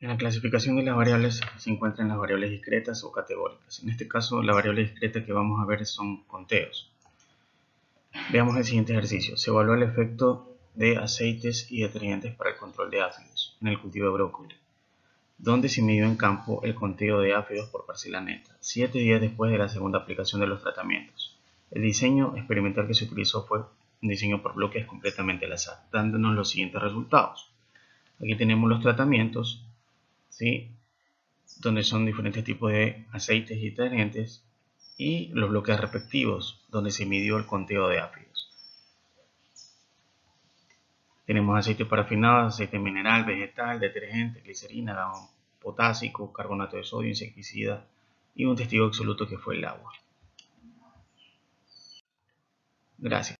En la clasificación de las variables se encuentran las variables discretas o categóricas. En este caso, la variable discreta que vamos a ver son conteos. Veamos el siguiente ejercicio. Se evalúa el efecto de aceites y detergentes para el control de áfidos en el cultivo de brócoli, donde se midió en campo el conteo de áfidos por parcela neta, 7 días después de la segunda aplicación de los tratamientos. El diseño experimental que se utilizó fue un diseño por bloques completamente al azar, dándonos los siguientes resultados. Aquí tenemos los tratamientos, ¿sí?, donde son diferentes tipos de aceites y detergentes, y los bloques respectivos, donde se midió el conteo de áfidos. Tenemos aceite parafinado, aceite mineral, vegetal, detergente, glicerina, jabón potásico, carbonato de sodio, insecticida y un testigo absoluto que fue el agua. Gracias.